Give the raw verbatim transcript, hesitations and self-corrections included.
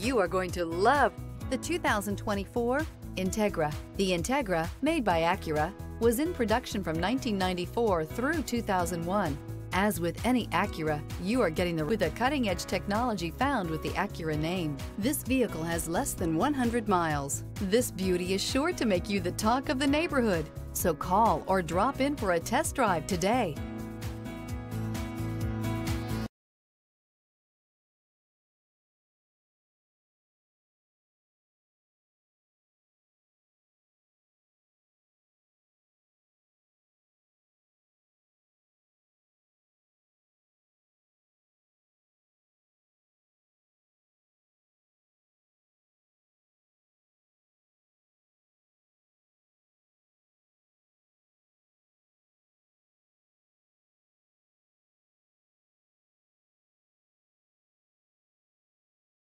You are going to love the two thousand twenty-four Integra. The Integra, made by Acura, was in production from nineteen ninety-four through two thousand one. As with any Acura, you are getting the with the cutting-edge technology found with the Acura name. This vehicle has less than one hundred miles. This beauty is sure to make you the talk of the neighborhood. So call or drop in for a test drive today.